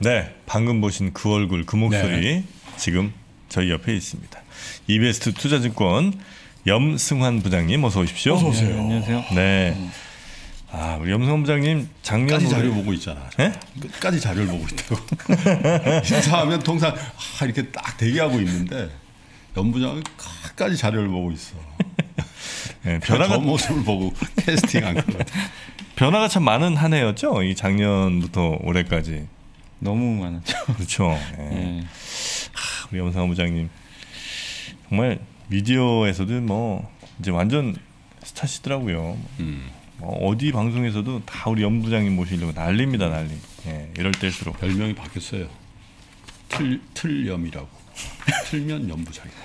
네, 방금 보신 그 얼굴, 그 목소리 지금 저희 옆에 있습니다. 이베스트투자증권 염승환 부장님 어서 오십시오. 어서 오세요. 네, 안녕하세요. 네, 아 우리 염승환 부장님 작년까지 자료 보고 있잖아. 네? 끝까지 자료를 보고 있다고. 인사하면 통상 이렇게 딱 대기하고 있는데 염 부장은 끝까지 자료를 보고 있어. 네, 저 모습을 보고 캐스팅한 것 같아. 변화가 참 많은 한 해였죠. 이 작년부터 올해까지. 너무 많았죠. 그렇죠. 네. 하, 우리 염승환 부장님 정말 미디어에서도 뭐 이제 완전 스타시더라고요. 어디 방송에서도 다 우리 염 부장님 모시려고 난리입니다, 난리. 예, 이럴 때일수록 별명이 바뀌었어요. 틀염이라고. 틀면 염 부장이다.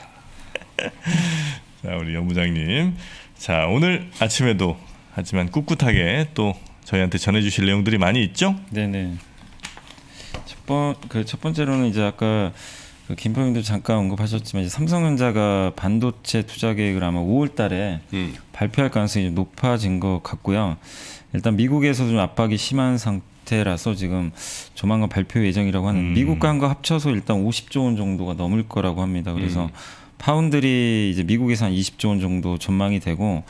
자, 우리 염 부장님, 자 오늘 아침에도 하지만 꿋꿋하게 또 저희한테 전해주실 내용들이 많이 있죠? 네네. 첫 번째로는 이제 아까 김포님도 잠깐 언급하셨지만 이제 삼성전자가 반도체 투자 계획을 아마 5월달에 발표할 가능성이 높아진 것 같고요. 일단 미국에서 좀 압박이 심한 상태라서 지금 조만간 발표 예정이라고 하는 미국과 한거 합쳐서 일단 50조 원 정도가 넘을 거라고 합니다. 그래서 파운드리 이제 미국에서 한 20조 원 정도 전망이 되고,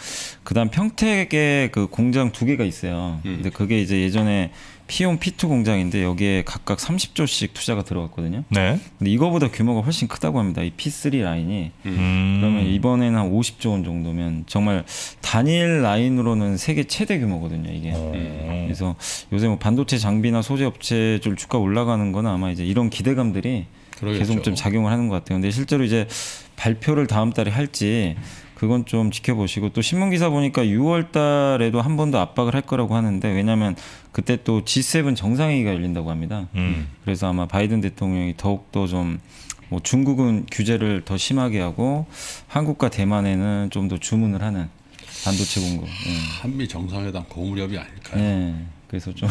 그다음 평택에 그 공장 2개가 있어요. 근데 그게 이제 예전에 P1, P2 공장인데 여기에 각각 30조씩 투자가 들어갔거든요. 네. 근데 이거보다 규모가 훨씬 크다고 합니다. 이 P3 라인이. 그러면 이번에는 한 50조 원 정도면 정말 단일 라인으로는 세계 최대 규모거든요, 이게. 그래서 요새 뭐 반도체 장비나 소재 업체 좀 주가 올라가는 건 아마 이제 이런 기대감들이 그러겠죠. 계속 좀 작용을 하는 것 같아요. 근데 실제로 이제 발표를 다음 달에 할지 그건 좀 지켜보시고, 또 신문기사 보니까 6월 달에도 한 번 더 압박을 할 거라고 하는데, 왜냐하면 그때 또 G7 정상회의가 열린다고 합니다. 그래서 아마 바이든 대통령이 더욱더 좀 뭐 중국은 규제를 더 심하게 하고 한국과 대만에는 좀 더 주문을 하는 반도체 공급. 한미 정상회담 고무렵이 아닐까요? 네. 그래서 좀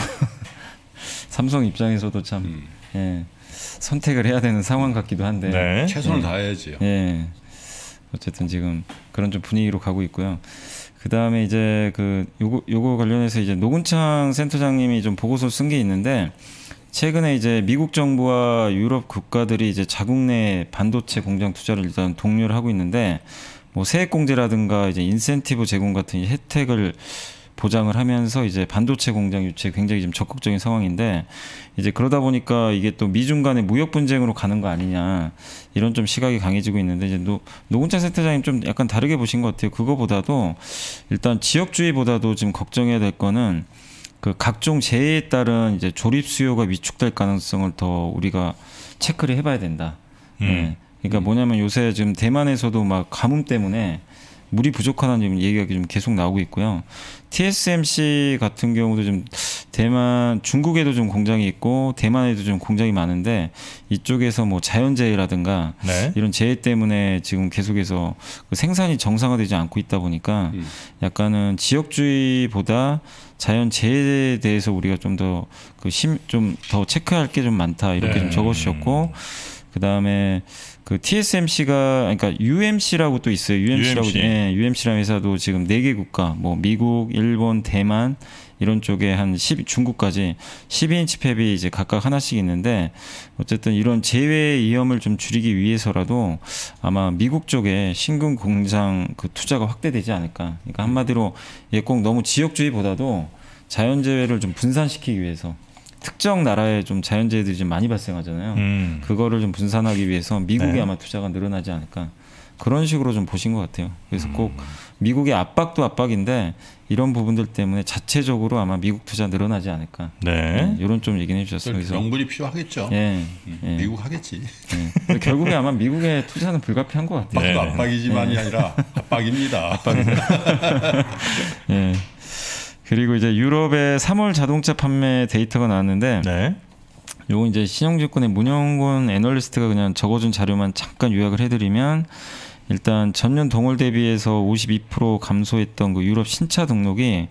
삼성 입장에서도 참 선택을 해야 되는 상황 같기도 한데. 네. 최선을 다해야지요. 네. 어쨌든 지금 그런 좀 분위기로 가고 있고요. 그 다음에 이제 그 요거 관련해서 이제 노근창 센터장님이 좀 보고서를 쓴 게 있는데, 최근에 이제 미국 정부와 유럽 국가들이 이제 자국 내 반도체 공장 투자를 일단 독려를 하고 있는데, 뭐 세액 공제라든가 이제 인센티브 제공 같은 혜택을 보장을 하면서 이제 반도체 공장 유치에 굉장히 좀 적극적인 상황인데, 이제 그러다 보니까 이게 또 미중 간의 무역 분쟁으로 가는 거 아니냐 이런 좀 시각이 강해지고 있는데, 이제 노근창 센터장님 좀 약간 다르게 보신 것 같아요. 그거보다도 일단 지역주의보다도 지금 걱정해야 될 거는 그 각종 제외에 따른 이제 조립 수요가 위축될 가능성을 더 우리가 체크를 해봐야 된다. 네. 그러니까 뭐냐면 요새 지금 대만에서도 막 가뭄 때문에 물이 부족하다는 얘기가 좀 계속 나오고 있고요. TSMC 같은 경우도 좀 대만, 중국에도 좀 공장이 있고 대만에도 좀 공장이 많은데, 이쪽에서 뭐 자연재해라든가 이런 재해 때문에 지금 계속해서 생산이 정상화되지 않고 있다 보니까 약간은 지역주의보다 자연재해에 대해서 우리가 좀 더 좀 더 체크할 게 좀 많다 이렇게 좀 적어주셨고, 그 다음에 그 TSMC가, 그러니까 UMC라고 또 있어요. UMC라는 회사도 지금 4개 국가, 뭐 미국, 일본, 대만 이런 쪽에 한 중국까지 12인치 팹이 이제 각각 하나씩 있는데, 어쨌든 이런 제외 위험을 좀 줄이기 위해서라도 아마 미국 쪽에 신금 공장 그 투자가 확대되지 않을까. 그러니까 한마디로 꼭 너무 지역주의보다도 자연재해를 좀 분산시키기 위해서 특정 나라에 좀 자연재해들이 좀 많이 발생하잖아요. 그거를 좀 분산하기 위해서 미국에 네. 아마 투자가 늘어나지 않을까. 그런 식으로 좀 보신 것 같아요. 그래서 꼭 미국의 압박도 압박인데 이런 부분들 때문에 자체적으로 아마 미국 투자 늘어나지 않을까. 네. 이런 좀 얘기는 해주셨어요. 그래서 명분이 필요하겠죠. 예. 예. 미국 하겠지. 예. 결국에 아마 미국의 투자는 불가피한 것 같아요. 압박도 네. 압박이지만이 예. 아니라 압박입니다. 압박입니다. 예. 그리고 이제 유럽의 3월 자동차 판매 데이터가 나왔는데. 네. 요거 이제 신영증권의 문영곤 애널리스트가 그냥 적어준 자료만 잠깐 요약을 해드리면, 일단 전년 동월 대비해서 52% 감소했던 그 유럽 신차 등록이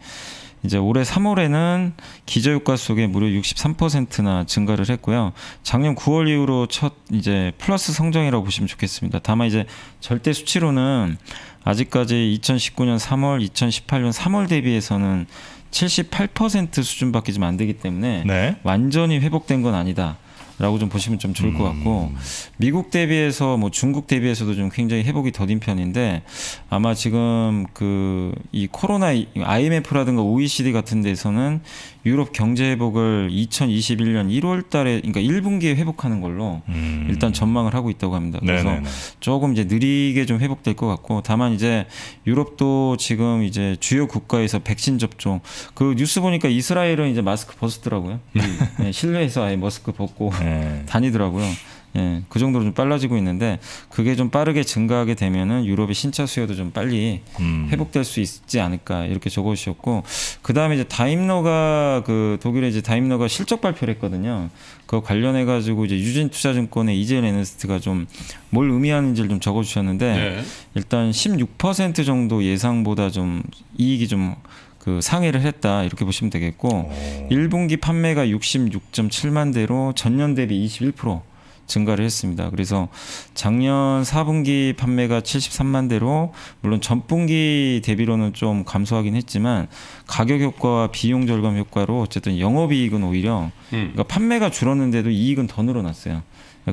이제 올해 3월에는 기저유가 속에 무려 63%나 증가를 했고요. 작년 9월 이후로 첫 이제 플러스 성장이라고 보시면 좋겠습니다. 다만 이제 절대 수치로는 아직까지 2019년 3월, 2018년 3월 대비해서는 78% 수준밖에 좀 안 되기 때문에 네. 완전히 회복된 건 아니다라고 좀 보시면 좀 좋을 것 같고, 미국 대비해서 뭐 중국 대비해서도 좀 굉장히 회복이 더딘 편인데, 아마 지금 그 이 코로나 IMF라든가 OECD 같은 데서는 유럽 경제 회복을 2021년 1월 달에, 그러니까 1분기에 회복하는 걸로 일단 전망을 하고 있다고 합니다. 그래서 네네네. 조금 이제 느리게 좀 회복될 것 같고, 다만 이제 유럽도 지금 이제 주요 국가에서 백신 접종, 그 뉴스 보니까 이스라엘은 이제 마스크 벗었더라고요. 네, 실내에서 아예 마스크 벗고 네. 다니더라고요. 예, 그 정도로 좀 빨라지고 있는데, 그게 좀 빠르게 증가하게 되면은 유럽의 신차 수요도 좀 빨리 회복될 수 있지 않을까, 이렇게 적어주셨고, 그 다음에 이제 다임러가, 그 독일의 이제 다임러가 실적 발표를 했거든요. 그 관련해 가지고 이제 유진투자증권의 이재현 애널리스트가 좀 뭘 의미하는지를 좀 적어주셨는데 네. 일단 16% 정도 예상보다 좀 이익이 좀 그 상회를 했다, 이렇게 보시면 되겠고, 1분기 판매가 66.7만 대로 전년 대비 21% 증가를 했습니다. 그래서 작년 4분기 판매가 73만 대로, 물론 전분기 대비로는 좀 감소하긴 했지만 가격 효과와 비용 절감 효과로 어쨌든 영업이익은 오히려 그러니까 판매가 줄었는데도 이익은 더 늘어났어요.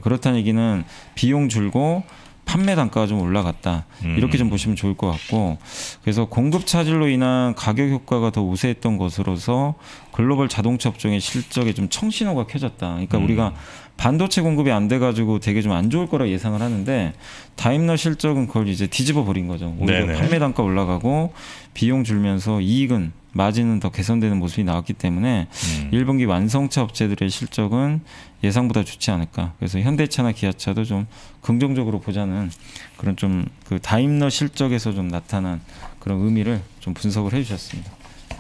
그렇다는 얘기는 비용 줄고 판매 단가가 좀 올라갔다, 이렇게 좀 보시면 좋을 것 같고, 그래서 공급 차질로 인한 가격 효과가 더 우세했던 것으로서 글로벌 자동차 업종의 실적에 좀 청신호가 켜졌다. 그러니까 우리가 반도체 공급이 안 돼가지고 되게 좀 안 좋을 거라 예상을 하는데, 다임러 실적은 그걸 이제 뒤집어 버린 거죠. 오히려 네네. 판매 단가 올라가고 비용 줄면서 이익은, 마진은 더 개선되는 모습이 나왔기 때문에 1분기 완성차 업체들의 실적은 예상보다 좋지 않을까. 그래서 현대차나 기아차도 좀 긍정적으로 보자는 그런 좀 그 다임러 실적에서 좀 나타난 그런 의미를 좀 분석을 해주셨습니다.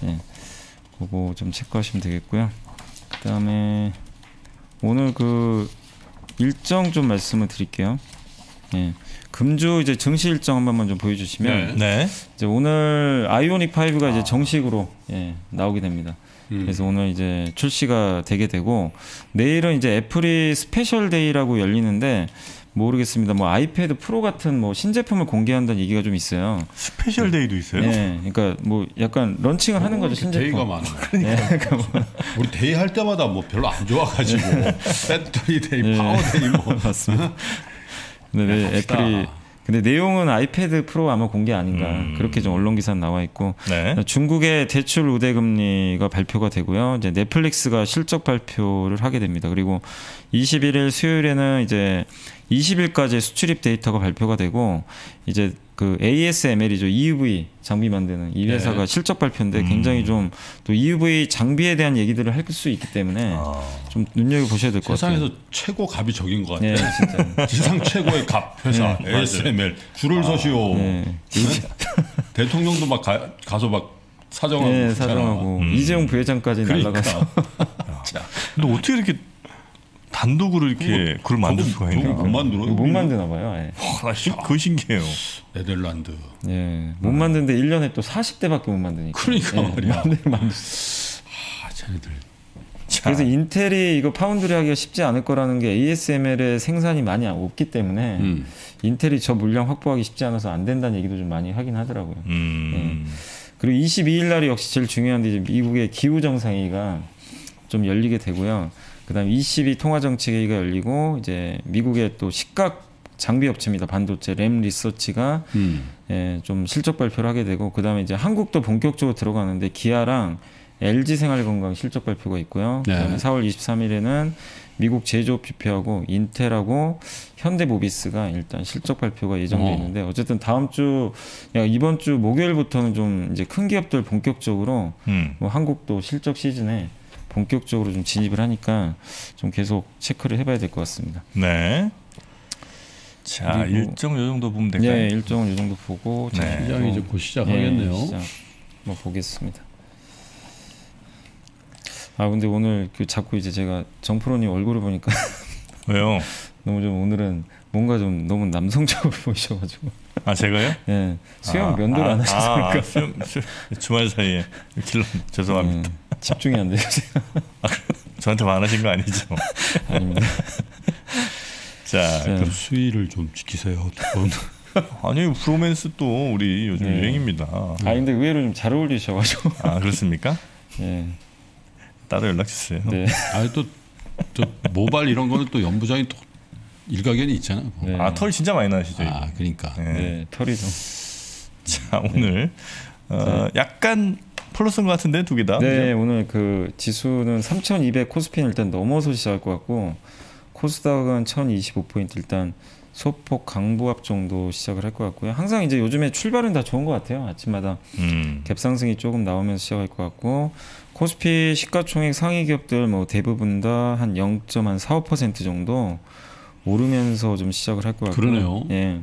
예, 그거 좀 체크하시면 되겠고요. 그다음에 오늘 그 일정 좀 말씀을 드릴게요. 예. 금주 이제 증시 일정 한 번만 좀 보여주시면, 네. 이제 오늘 아이오닉 5가 이제 정식으로 예, 나오게 됩니다. 그래서 오늘 이제 출시가 되게 되고, 내일은 이제 애플이 스페셜 데이라고 열리는데, 모르겠습니다. 뭐 아이패드프로 같은 뭐 신제품을 공개한다는 얘기가 좀 있어요. 스페셜 데이도 있어요? 네, 그러니까 뭐 약간 런칭을 하는 거죠, 신제품. 데이가 많아. 그러니까 뭐 우리 데이 할 때마다 뭐 별로 안 좋아가지고 배터리 데이, 네. 파워 데이 뭐 맞습니다. 네, 애플이. 근데 내용은 아이패드 프로 아마 공개 아닌가, 그렇게 좀 언론 기사 나와 있고, 네. 중국의 대출 우대 금리가 발표가 되고요. 이제 넷플릭스가 실적 발표를 하게 됩니다. 그리고 21일 수요일에는 이제 20일까지 수출입 데이터가 발표가 되고, 이제 그 ASML이죠. EUV 장비 만드는 이 회사가 네. 실적 발표인데 굉장히 좀 또 EUV 장비에 대한 얘기들을 할 수 있기 때문에 좀 눈여겨보셔야 될 것 같아요. 세상에서 최고 값이 적인 것 같아요. 네, 지상 최고의 값 회사 네, ASML. 줄을 서시오. 네. 대통령도 막 가서 막 사정하고. 네, 사정하고. 이재용 부회장까지 그러니까. 날아가서. 근데 어떻게 이렇게 단독으로 이렇게 그걸 만들 수가 있나요? 못 만들어요? 못 만드나 봐요. 예. 그 신기해요. 네덜란드. 예, 못 만드는데 1년에 또 40대밖에 못 만드니까. 그러니까 예, 말이야. 아, 쟤네들. 그래서 인텔이 이거 파운드리 하기가 쉽지 않을 거라는 게, ASML의 생산이 많이 없기 때문에 인텔이 저 물량 확보하기 쉽지 않아서 안 된다는 얘기도 좀 많이 하긴 하더라고요. 예. 그리고 22일 날이 역시 제일 중요한데, 이제 미국의 기후정상회의가 좀 열리게 되고요. 그다음 22 통화정책회의가 열리고, 이제 미국의 또 시각 장비 업체입니다. 반도체 램 리서치가 예, 좀 실적 발표를 하게 되고, 그다음에 이제 한국도 본격적으로 들어가는데, 기아랑 LG생활건강 실적 발표가 있고요. 네. 그다음에 4월 23일에는 미국 제조업 지표하고 인텔하고 현대모비스가 일단 실적 발표가 예정돼 있는데, 어쨌든 다음 주, 이번 주 목요일부터는 좀 이제 큰 기업들 본격적으로 뭐 한국도 실적 시즌에 본격적으로 좀 진입을 하니까 좀 계속 체크를 해봐야 될 것 같습니다. 네. 자, 일정 요 정도 보면 될까요? 네, 일정은 요 정도 보고 시장이 네. 이제 곧 시작하겠네요. 네, 시작 뭐 보겠습니다. 아 근데 오늘 그 자꾸 이제 제가 정프로님 얼굴을 보니까 왜요? 너무 좀 오늘은 뭔가 좀 너무 남성적으로 보이셔가지고. 아 제가요? 네. 수염 면도를 안 하셨으니까. 주말 사이에 길러 죄송합니다. 네, 집중이 안 돼요. 저한테만 안 하신 거 아니죠? 아닙니다. 자, 그럼 수위를 좀 지키세요. 아니 브로맨스 또 우리 요즘 네. 유행입니다. 아 근데 의외로 좀 잘 어울리셔가지고. 아 그렇습니까? 네. 따로 연락 주세요. 네. 아니 또 모발 이런 거는 또 연부장이 또 일가견이 있잖아. 네. 아 털 진짜 많이 나시죠. 아 그러니까. 네, 네 털이 좀. 자 오늘 네. 약간 플러스인 것 같은데 두 개 다. 네 그죠? 오늘 그 지수는 3,200 코스피는 일단 넘어서 시작할 것 같고 코스닥은 1,025포인트 일단 소폭 강보합 정도 시작을 할 것 같고요. 항상 이제 요즘에 출발은 다 좋은 것 같아요. 아침마다 갭상승이 조금 나오면서 시작할 것 같고. 코스피 시가총액 상위 기업들 뭐 대부분 다 한 0.45% 정도 오르면서 좀 시작을 할 것 같고. 그러네요. 예.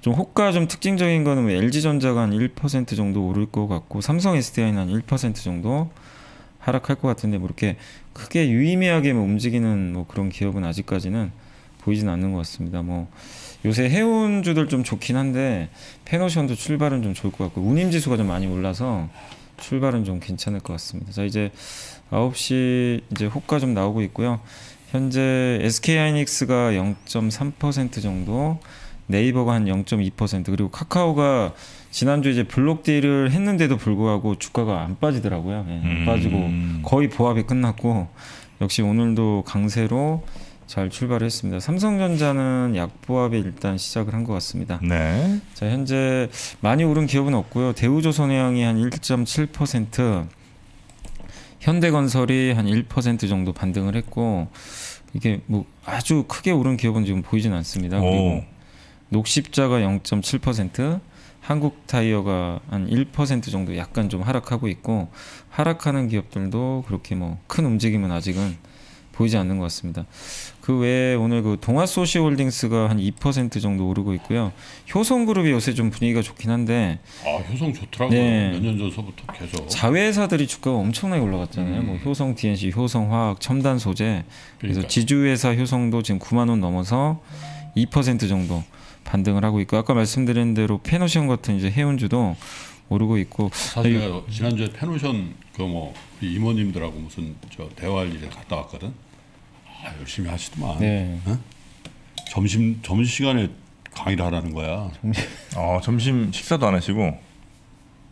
좀 호가 좀 특징적인 거는 뭐 LG전자가 한 1% 정도 오를 것 같고 삼성 SDI는 한 1% 정도 하락할 것 같은데 뭐 이렇게 크게 유의미하게 뭐 움직이는 뭐 그런 기업은 아직까지는 보이진 않는 것 같습니다. 뭐 요새 해운주들 좀 좋긴 한데 팬오션도 출발은 좀 좋을 것 같고 운임지수가 좀 많이 올라서 출발은 좀 괜찮을 것 같습니다. 자 이제 9시 이제 호가 좀 나오고 있고요. 현재 SK하이닉스가 0.3% 정도, 네이버가 한 0.2% 그리고 카카오가 지난주 이제 블록딜을 했는데도 불구하고 주가가 안 빠지더라고요. 예, 안 빠지고 거의 보합이 끝났고 역시 오늘도 강세로 잘 출발을 했습니다. 삼성전자는 약보합에 일단 시작을 한 것 같습니다. 네. 자 현재 많이 오른 기업은 없고요. 대우조선해양이 한 1.7%, 현대건설이 한 1% 정도 반등을 했고 이게 뭐 아주 크게 오른 기업은 지금 보이진 않습니다. 그리고 녹십자가 0.7%, 한국타이어가 한 1% 정도 약간 좀 하락하고 있고 하락하는 기업들도 그렇게 뭐 큰 움직임은 아직은 보이지 않는 것 같습니다. 그 외에 오늘 그 동아소시홀딩스가 한 2% 정도 오르고 있고요. 효성그룹이 요새 좀 분위기가 좋긴 한데. 아 효성 좋더라고요. 네. 몇 년 전서부터 계속. 자회사들이 주가가 엄청나게 올라갔잖아요. 뭐 효성DNC, 효성화학, 첨단소재. 그래서 그러니까. 지주회사 효성도 지금 9만 원 넘어서 2% 정도 반등을 하고 있고 아까 말씀드린 대로 팬오션 같은 이제 해운주도 오르고 있고. 사실 지난주에 팬오션 그 뭐 임원님들하고 무슨 저 대화할 일에 갔다 왔거든. 아 열심히 하시더만. 네. 어? 점심 시간에 강의를 하라는 거야. 점심 식사도 안 하시고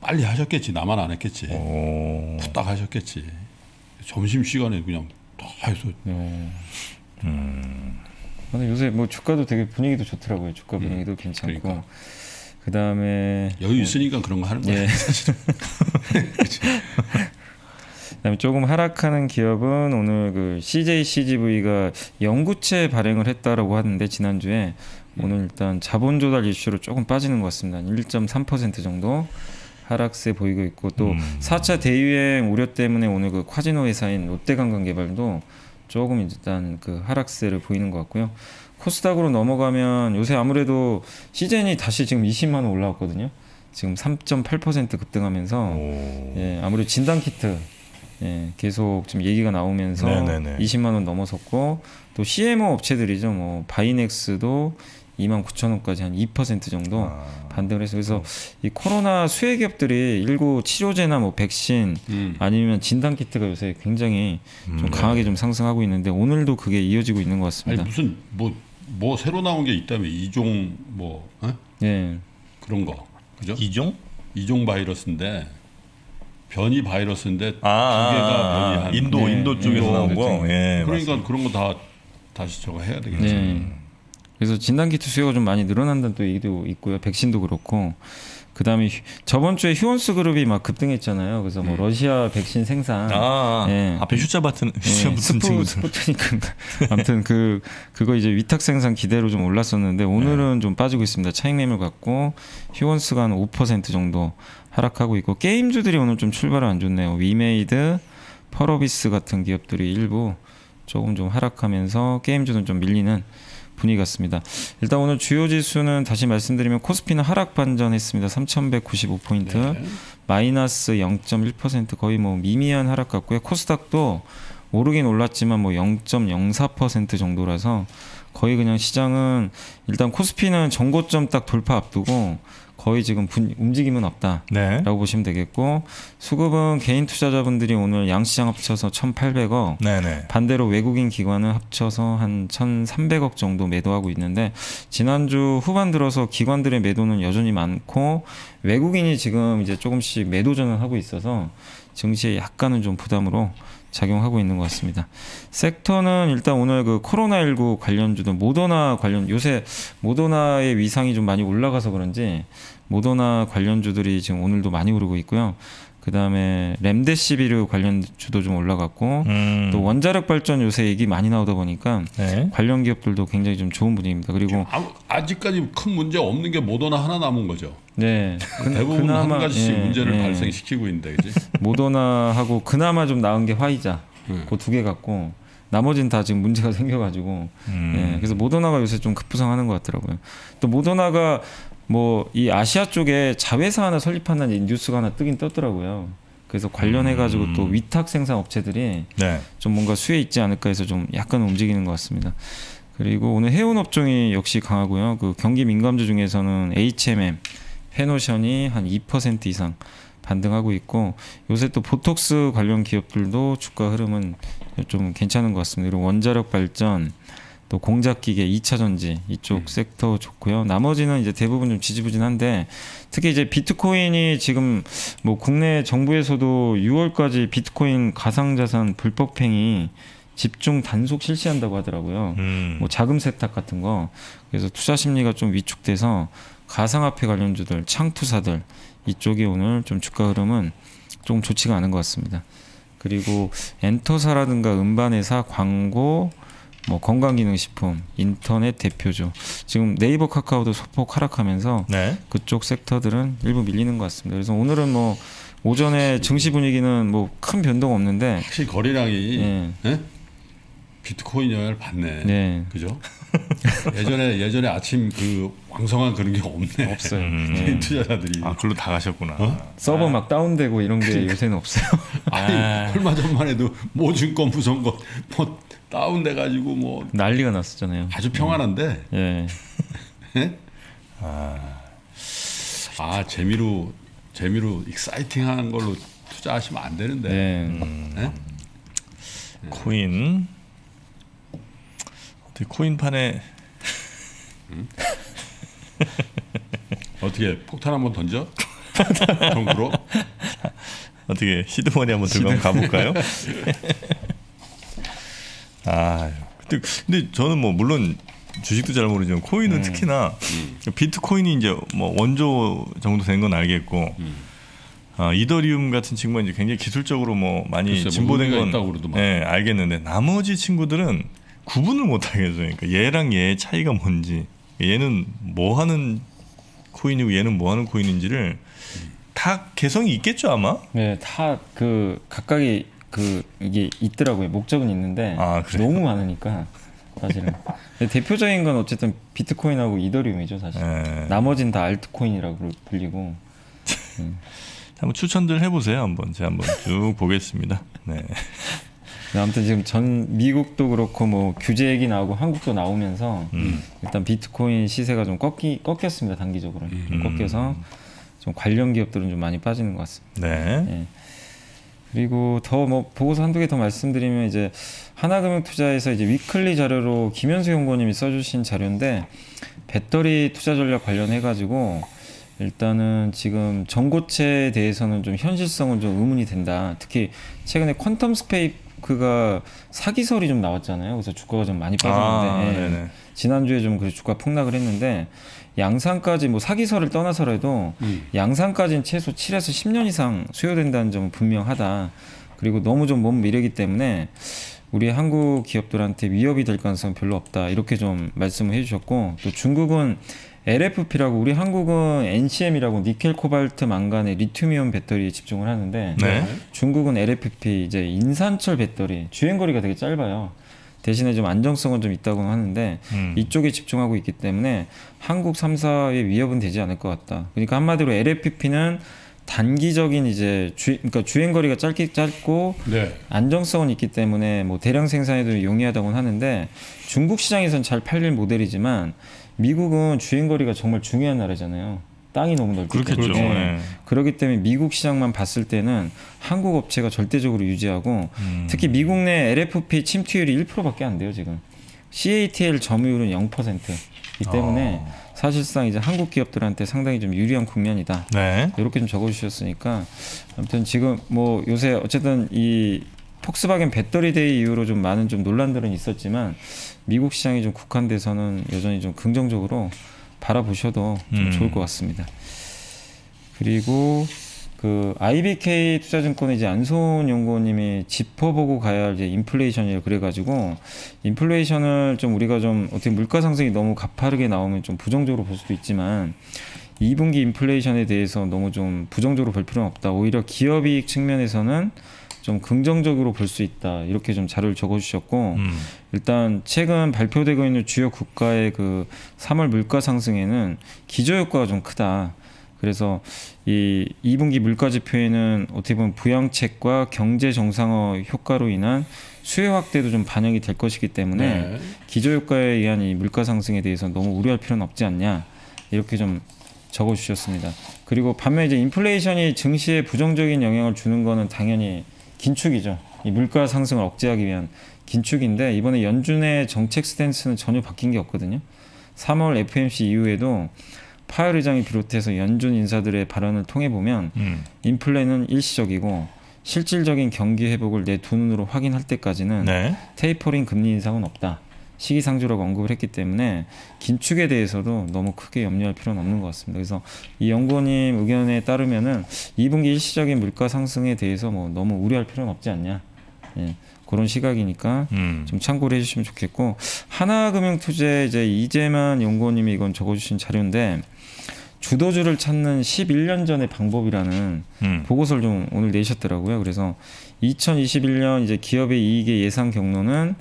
빨리 하셨겠지. 나만 안 했겠지. 후딱 하셨겠지. 점심 시간에 그냥 다 해서. 근데 요새 뭐 주가도 되게 분위기도 좋더라고요. 주가 분위기도 괜찮고. 그러니까. 그 다음에 여유 있으니까 그런 거 하는 거예요. 예. 사실은. 그다음에 조금 하락하는 기업은 오늘 그 CJCGV가 영구채 발행을 했다라고 하는데 지난주에 오늘 일단 자본 조달 이슈로 조금 빠지는 것 같습니다. 1.3% 정도 하락세 보이고 있고 또 4차 대유행 우려 때문에 오늘 그 카지노 회사인 롯데관광개발도 조금 일단 그 하락세를 보이는 것 같고요. 코스닥으로 넘어가면 요새 아무래도 시젠이 다시 지금 20만 원 올라왔거든요. 지금 3.8% 급등하면서 예, 아무래도 진단키트 예, 계속 지금 얘기가 나오면서 네네네. 20만 원 넘어섰고 또 CMO 업체들이죠. 뭐 바이넥스도 29,000원까지 한 2% 정도 반등을 해서 그래서 이 코로나 수혜 기업들이 19 치료제나 뭐 백신 아니면 진단 키트가 요새 굉장히 좀 강하게 좀 상승하고 있는데 오늘도 그게 이어지고 있는 것 같습니다. 아니, 무슨 뭐 새로 나온 게 있다며 이종 뭐 예. 그런 거 그죠? 이종 바이러스인데 변이 바이러스인데 두 개가 변이한 인도 쪽에서 나온 거. 예, 그러니까 맞습니다. 그런 거 다 다시 저거 해야 되겠죠. 예. 그래서 진단키트 수요가 좀 많이 늘어난다는 또 얘기도 있고요. 백신도 그렇고 그 다음에 저번 주에 휴원스 그룹이 막 급등했잖아요. 그래서 뭐 러시아 백신 생산. 예. 앞에 휴자 버튼, 휴자 무슨 친구들. 스포트니까. 아무튼 그거 이제 위탁 생산 기대로 좀 올랐었는데 오늘은 좀 빠지고 있습니다. 차익 매물 갖고 휴원스가 한 5% 정도 하락하고 있고, 게임주들이 오늘 좀 출발을 안 좋네요. 위메이드, 펄어비스 같은 기업들이 일부 조금 좀 하락하면서 게임주는 좀 밀리는 분위기 같습니다. 일단 오늘 주요 지수는 다시 말씀드리면 코스피는 하락 반전했습니다. 3,195포인트, 네. 마이너스 0.1% 거의 뭐 미미한 하락 같고요. 코스닥도 오르긴 올랐지만 뭐 0.04% 정도라서 거의 그냥 시장은 일단 코스피는 전고점 딱 돌파 앞두고 거의 지금 움직임은 없다라고 네. 보시면 되겠고, 수급은 개인 투자자분들이 오늘 양시장 합쳐서 1,800억, 네네. 반대로 외국인 기관은 합쳐서 한 1,300억 정도 매도하고 있는데, 지난주 후반 들어서 기관들의 매도는 여전히 많고 외국인이 지금 이제 조금씩 매도전을 하고 있어서 증시에 약간은 좀 부담으로 작용하고 있는 것 같습니다. 섹터는 일단 오늘 그 코로나19 관련주도, 모더나 관련, 요새 모더나의 위상이 좀 많이 올라가서 그런지 모더나 관련주들이 지금 오늘도 많이 오르고 있고요. 그 다음에 램데시비르 관련주도 좀 올라갔고, 또 원자력 발전 요새 얘기 많이 나오다 보니까 네. 관련 기업들도 굉장히 좀 좋은 분위기입니다. 그리고 아직까지 큰 문제 없는 게 모더나 하나 남은 거죠. 네. 대부분 한 가지씩 예, 문제를 예. 발생시키고 있는데, 그지? 모더나하고 그나마 좀 나은 게 화이자, 그 두 개 갖고 나머지는 다 지금 문제가 생겨가지고, 예, 그래서 모더나가 요새 좀 급부상하는 것 같더라고요. 또 모더나가 뭐 이 아시아 쪽에 자회사 하나 설립한다는 뉴스가 하나 뜨긴 떴더라고요. 그래서 관련해가지고 또 위탁 생산 업체들이 네. 좀 뭔가 수혜 있지 않을까 해서 좀 약간 움직이는 것 같습니다. 그리고 오늘 해운 업종이 역시 강하고요. 그 경기 민감주 중에서는 HMM, 팬오션이 한 2% 이상 반등하고 있고, 요새 또 보톡스 관련 기업들도 주가 흐름은 좀 괜찮은 것 같습니다. 그리고 원자력 발전, 또 공작기계, 2차전지 이쪽 섹터 좋고요. 나머지는 이제 대부분 좀 지지부진한데, 특히 이제 비트코인이 지금 뭐 국내 정부에서도 6월까지 비트코인 가상자산 불법행위 집중 단속 실시한다고 하더라고요. 뭐 자금 세탁 같은 거. 그래서 투자 심리가 좀 위축돼서 가상화폐 관련주들, 창투사들 이쪽이 오늘 좀 주가 흐름은 좀 좋지가 않은 것 같습니다. 그리고 엔터사라든가 음반회사, 광고, 뭐 건강기능식품, 인터넷 대표주, 지금 네이버, 카카오도 소폭 하락하면서 네. 그쪽 섹터들은 일부 밀리는 것 같습니다. 그래서 오늘은 뭐 오전에 증시 분위기는 뭐 큰 변동 없는데, 확실히 거래량이 예. 예? 비트코인 영향을 받네. 네. 그죠? 예전에 아침 그 왕성한 그런 게 없네. 없어요. 개인 투자자들이. 아, 글로 다 가셨구나. 어? 서버 막 다운되고 이런 게 그러니까. 요새는 없어요. 아니, 얼마 전만 해도 모증권, 무선권 뭐 다운돼가지고 뭐 난리가 났었잖아요. 아주 평안한데. 예. 네? 아 재미로 익사이팅한 걸로 투자하시면 안 되는데. 네. 네? 코인. 어떻게 코인판에 어떻게 폭탄 한번 던져? 정부로 어떻게 시드머니 한번 들고 가볼까요? 아, 근데 저는 뭐 물론 주식도 잘 모르지만 코인은 특히나 비트코인이 이제 뭐 원조 정도 된 건 알겠고 이더리움 같은 친구는 이제 굉장히 기술적으로 뭐 많이 글쎄, 진보된 건 예, 알겠는데, 나머지 친구들은 구분을 못 하겠어요. 그러니까 얘랑 얘의 차이가 뭔지, 얘는 뭐 하는 코인이고 얘는 뭐 하는 코인인지를 다 개성이 있겠죠 아마. 네, 다 그 각각의 그 이게 있더라고요. 목적은 있는데 너무 많으니까 사실은. 근데 대표적인 건 어쨌든 비트코인하고 이더리움이죠 사실. 네. 나머진 다 알트코인이라고 불리고. 한번 추천들 해보세요. 한번 제가 한번 쭉 보겠습니다. 네. 아무튼 지금 전 미국도 그렇고 뭐 규제 얘기 나오고 한국도 나오면서 일단 비트코인 시세가 좀 꺾였습니다. 단기적으로 좀 꺾여서 좀 관련 기업들은 좀 많이 빠지는 것 같습니다. 네. 예. 그리고 더 뭐 보고서 한두 개 더 말씀드리면, 이제 하나금융투자에서 이제 위클리 자료로 김현수 연구원님이 써주신 자료인데, 배터리 투자 전략 관련해 가지고 일단은 지금 전고체에 대해서는 좀 현실성은 좀 의문이 된다. 특히 최근에 퀀텀 스페이크가 사기설이 좀 나왔잖아요. 그래서 주가가 좀 많이 빠졌는데 지난주에 좀 그 주가 폭락을 했는데, 양산까지 뭐 사기설을 떠나서라도 양산까지는 최소 7에서 10년 이상 소요된다는 점은 분명하다. 그리고 너무 좀 먼 미래이기 때문에 우리 한국 기업들한테 위협이 될 가능성은 별로 없다. 이렇게 좀 말씀을 해주셨고, 또 중국은 LFP라고, 우리 한국은 NCM이라고 니켈 코발트 망간의 리튬이온 배터리에 집중을 하는데, 네. 중국은 LFP, 이제 인산철 배터리, 주행거리가 되게 짧아요. 대신에 좀 안정성은 좀 있다고 하는데 이쪽에 집중하고 있기 때문에 한국 3사의 위협은 되지 않을 것 같다. 그러니까 한마디로 LFP는 단기적인 이제 그러니까 주행거리가 짧고 네. 안정성은 있기 때문에 뭐 대량 생산에도 용이하다고는 하는데, 중국 시장에선 잘 팔릴 모델이지만 미국은 주행거리가 정말 중요한 나라잖아요. 땅이 너무 넓기 그렇겠죠. 때문에 네. 그렇기 때문에 미국 시장만 봤을 때는 한국 업체가 절대적으로 유지하고 특히 미국 내 LFP 침투율이 1%밖에 안 돼요. 지금 CATL 점유율은 0%이기 때문에 사실상 이제 한국 기업들한테 상당히 좀 유리한 국면이다. 네. 이렇게 좀 적어주셨으니까, 아무튼 지금 뭐 요새 어쨌든 이 폭스바겐 배터리데이 이후로 좀 많은 좀 논란들은 있었지만 미국 시장이 좀 국한돼서는 여전히 좀 긍정적으로 바라보셔도 좀 좋을 것 같습니다. 그리고 그 IBK 투자증권의 이제 안소은 연구원님이 짚어보고 가야 할 이제 인플레이션이라 그래가지고, 인플레이션을 좀 우리가 좀 어떻게 물가 상승이 너무 가파르게 나오면 좀 부정적으로 볼 수도 있지만 2분기 인플레이션에 대해서 너무 좀 부정적으로 볼 필요는 없다. 오히려 기업이익 측면에서는 좀 긍정적으로 볼 수 있다. 이렇게 좀 자료를 적어주셨고 일단 최근 발표되고 있는 주요 국가의 그 3월 물가 상승에는 기저효과가 좀 크다. 그래서 이 2분기 물가지표에는 어떻게 보면 부양책과 경제 정상화 효과로 인한 수요 확대도 좀 반영이 될 것이기 때문에 네. 기저효과에 의한 이 물가 상승에 대해서 너무 우려할 필요는 없지 않냐. 이렇게 좀 적어주셨습니다. 그리고 반면 이제 인플레이션이 증시에 부정적인 영향을 주는 거는 당연히 긴축이죠. 이 물가 상승을 억제하기 위한 긴축인데, 이번에 연준의 정책 스탠스는 전혀 바뀐 게 없거든요. 3월 FOMC 이후에도 파월 의장이 비롯해서 연준 인사들의 발언을 통해 보면 인플레는 일시적이고 실질적인 경기 회복을 내 두 눈으로 확인할 때까지는 네. 테이퍼링 금리 인상은 없다. 시기상조라고 언급을 했기 때문에 긴축에 대해서도 너무 크게 염려할 필요는 없는 것 같습니다. 그래서 이 연구원님 의견에 따르면은 2분기 일시적인 물가 상승에 대해서 뭐 너무 우려할 필요는 없지 않냐. 예, 그런 시각이니까 좀 참고를 해주시면 좋겠고, 하나금융투자 이제 이재만 연구원님이 이건 적어주신 자료인데, 주도주를 찾는 11년 전의 방법이라는 보고서를 좀 오늘 내셨더라고요. 그래서 2021년 이제 기업의 이익의 예상 경로는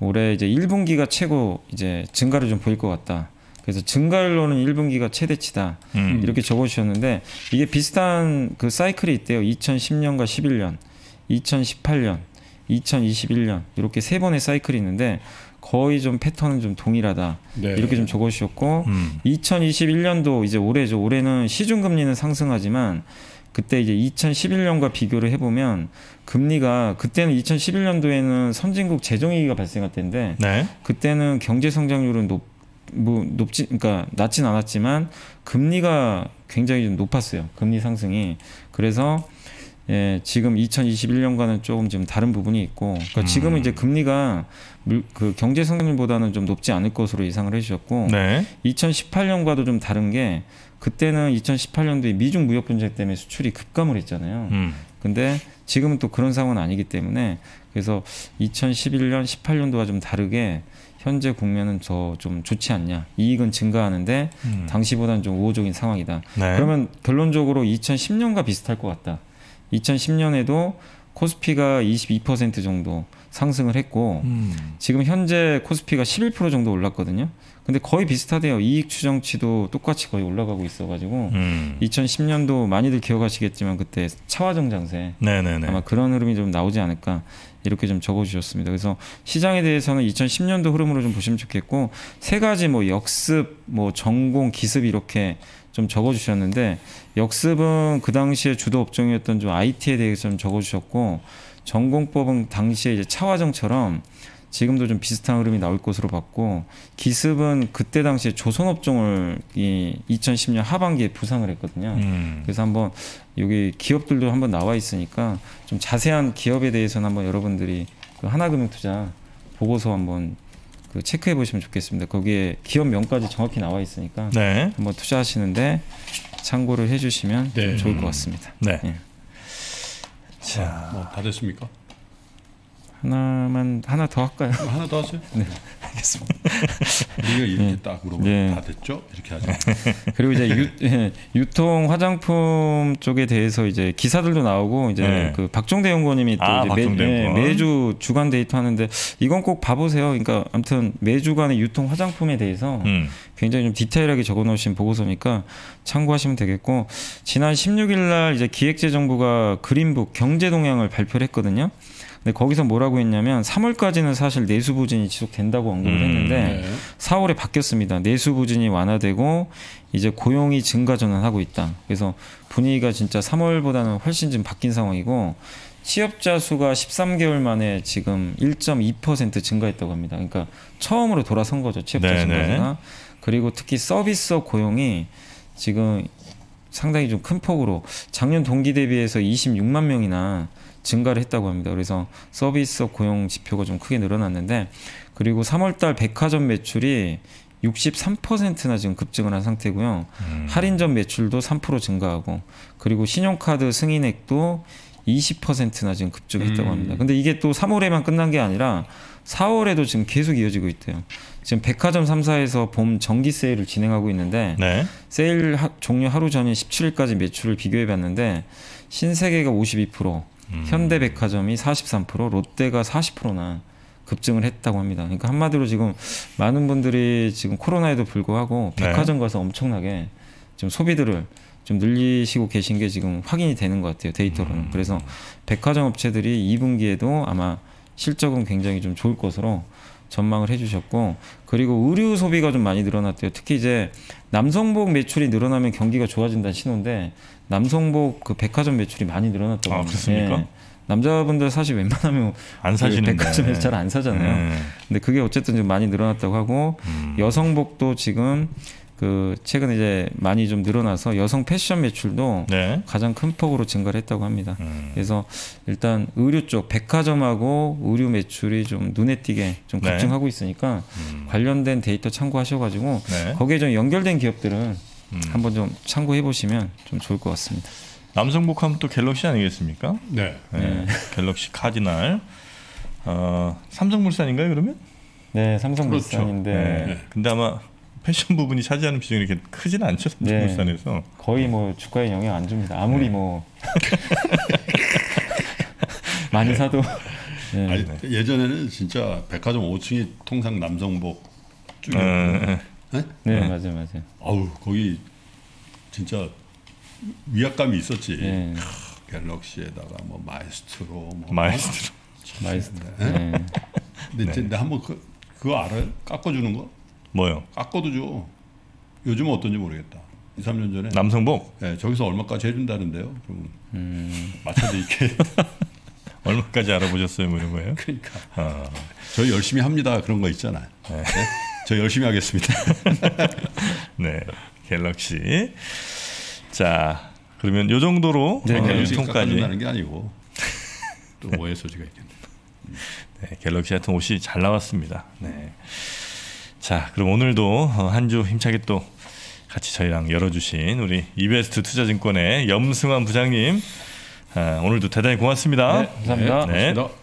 올해 이제 1분기가 최고 이제 증가를 좀 보일 것 같다. 그래서 증가율로는 1분기가 최대치다. 이렇게 적어주셨는데, 이게 비슷한 그 사이클이 있대요. 2010년과 11년, 2018년, 2021년 이렇게 세 번의 사이클이 있는데 거의 좀 패턴은 좀 동일하다. 네. 이렇게 좀 적어주셨고 2021년도 이제 올해죠. 올해는 시중금리는 상승하지만 그때 이제 2011년과 비교를 해보면 금리가, 그때는 2011년도에는 선진국 재정위기가 발생할 때인데 네. 그때는 경제 성장률은 그러니까 낮진 않았지만 금리가 굉장히 좀 높았어요. 금리 상승이. 그래서 예, 지금 2021년과는 조금 지금 다른 부분이 있고, 그러니까 지금은 이제 금리가 그 경제 성장률보다는 좀 높지 않을 것으로 예상을 해주셨고 네. 2018년과도 좀 다른 게, 그때는 2018년도에 미중 무역 분쟁 때문에 수출이 급감을 했잖아요. 근데 지금은 또 그런 상황은 아니기 때문에, 그래서 2011년, 18년도와 좀 다르게 현재 국면은 더 좀 좋지 않냐. 이익은 증가하는데 당시보다는 좀 우호적인 상황이다. 네. 그러면 결론적으로 2010년과 비슷할 것 같다. 2010년에도 코스피가 22% 정도 상승을 했고 지금 현재 코스피가 11% 정도 올랐거든요. 근데 거의 비슷하대요. 이익 추정치도 똑같이 거의 올라가고 있어가지고 2010년도 많이들 기억하시겠지만 그때 차화정 장세 네네네. 아마 그런 흐름이 좀 나오지 않을까. 이렇게 좀 적어주셨습니다. 그래서 시장에 대해서는 2010년도 흐름으로 좀 보시면 좋겠고, 세 가지 뭐 역습, 뭐 전공, 기습 이렇게 좀 적어주셨는데, 역습은 그 당시에 주도 업종이었던 좀 IT에 대해서 좀 적어주셨고, 전공법은 당시에 이제 차화정처럼 지금도 좀 비슷한 흐름이 나올 것으로 봤고, 기습은 그때 당시에 조선업종을 2010년 하반기에 부상을 했거든요. 그래서 한번 여기 기업들도 한번 나와 있으니까 좀 자세한 기업에 대해서는 한번 여러분들이 그 하나금융투자 보고서 한번 그 체크해 보시면 좋겠습니다. 거기에 기업 명까지 정확히 나와 있으니까 네. 한번 투자하시는데 참고를 해주시면 네. 좋을 것 같습니다. 네. 예. 자, 뭐 다 됐습니까? 하나 더 할까요? 하나 더 하세요. 네, 알겠습니다. 우리가 이렇게 네. 딱 물어보면 네. 다 됐죠? 이렇게 하죠. 그리고 이제 유통 화장품 쪽에 대해서 이제 기사들도 나오고 이제 네. 그 박종대 연구원님이 또 매주 주간 데이터 하는데 이건 꼭 봐보세요. 그러니까 아무튼 매주간의 유통 화장품에 대해서 굉장히 좀 디테일하게 적어놓으신 보고서니까 참고하시면 되겠고, 지난 16일날 이제 기획재정부가 그린북 경제 동향을 발표를 했거든요. 근데 거기서 뭐라고 했냐면 3월까지는 사실 내수 부진이 지속된다고 언급을 했는데 네. 4월에 바뀌었습니다. 내수 부진이 완화되고 이제 고용이 증가 전환하고 있다. 그래서 분위기가 진짜 3월보다는 훨씬 좀 바뀐 상황이고, 취업자 수가 13개월 만에 지금 1.2% 증가했다고 합니다. 그러니까 처음으로 돌아선 거죠, 취업자 네, 증가가. 네. 그리고 특히 서비스업 고용이 지금 상당히 좀 큰 폭으로 작년 동기 대비해서 26만 명이나 증가를 했다고 합니다. 그래서 서비스업 고용 지표가 좀 크게 늘어났는데, 그리고 3월달 백화점 매출이 63%나 지금 급증을 한 상태고요. 할인점 매출도 3% 증가하고, 그리고 신용카드 승인액도 20%나 지금 급증했다고 합니다. 근데 이게 또 3월에만 끝난 게 아니라 4월에도 지금 계속 이어지고 있대요. 지금 백화점 3사에서 봄 정기 세일을 진행하고 있는데 네. 세일 종료 하루 전인 17일까지 매출을 비교해봤는데 신세계가 52%, 현대백화점이 43%, 롯데가 40%나 급증을 했다고 합니다. 그러니까 한마디로 지금 많은 분들이 지금 코로나에도 불구하고 네. 백화점 가서 엄청나게 좀 소비들을 좀 늘리시고 계신 게 지금 확인이 되는 것 같아요, 데이터로는. 그래서 백화점 업체들이 2분기에도 아마 실적은 굉장히 좀 좋을 것으로 전망을 해주셨고, 그리고 의류 소비가 좀 많이 늘어났대요. 특히 이제 남성복 매출이 늘어나면 경기가 좋아진다는 신호인데 남성복 그 백화점 매출이 많이 늘어났다고 합니다. 아, 그렇습니까? 예. 남자분들 사실 웬만하면 안 사시는데 백화점에서 잘 안 사잖아요. 근데 그게 어쨌든 좀 많이 늘어났다고 하고, 여성복도 지금 그 최근에 이제 많이 좀 늘어나서 여성 패션 매출도 네. 가장 큰 폭으로 증가를 했다고 합니다. 그래서 일단 의류 쪽 백화점하고 의류 매출이 좀 눈에 띄게 좀 급증하고 네. 있으니까 관련된 데이터 참고하셔가지고 네. 거기에 좀 연결된 기업들은 한번 좀 참고해 보시면 좀 좋을 것 같습니다. 남성복 하면 또 갤럭시 아니겠습니까? 네. 네. 갤럭시 카디날. 삼성물산인가요 그러면? 네, 삼성물산인데. 그렇죠. 네. 근데 아마 패션 부분이 차지하는 비중이 이렇게 크진 않죠, 삼성물산에서. 네. 거의 뭐 주가에 영향 안 줍니다. 아무리 네. 뭐 많이 사도. 네. 아니, 예전에는 진짜 백화점 5층이 통상 남성복 쪽이었는데. 네? 네, 네, 맞아요, 맞아요. 아우, 거기 진짜 위압감이 있었지. 네. 갤럭시에다가 뭐 마이스트로, 마이스트로. 네. 네. 근데 이제 네. 한번 그거 알아요? 깎아주는 거? 뭐요? 깎아도 줘. 요즘은 어떤지 모르겠다. 2, 3년 전에 남성복? 네, 저기서 얼마까지 해준다는데요. 그러면 맞춰드릴게. 얼마까지 알아보셨어요, 뭐 이런 거예요? 그러니까. 아. 저희 열심히 합니다. 그런 거 있잖아요. 네. 네? 저 열심히 하겠습니다. 네, 갤럭시. 자, 그러면 요 정도로 네, 유통까지 하는 게 아니고 또 뭐의 소지가 있겠네. 네, 갤럭시 하여튼 옷이 잘 나왔습니다. 네. 자, 그럼 오늘도 한 주 힘차게 또 같이 저희랑 열어주신 우리 이베스트투자증권의 염승환 부장님, 오늘도 대단히 고맙습니다. 네, 감사합니다. 네. 고맙습니다.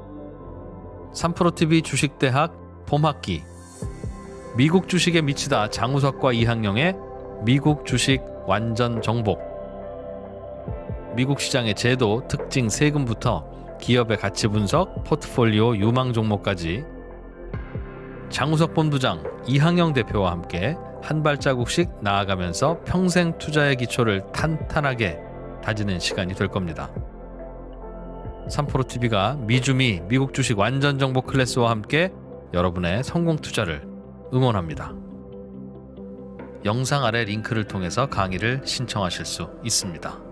3프로TV 주식대학 봄학기, 미국 주식에 미치다 장우석과 이항영의 미국 주식 완전 정복. 미국 시장의 제도, 특징, 세금부터 기업의 가치 분석, 포트폴리오, 유망 종목까지 장우석 본부장, 이항영 대표와 함께 한 발자국씩 나아가면서 평생 투자의 기초를 탄탄하게 다지는 시간이 될 겁니다. 3프로TV가 미주미 미국 주식 완전 정보 클래스와 함께 여러분의 성공 투자를 응원합니다. 영상 아래 링크를 통해서 강의를 신청하실 수 있습니다.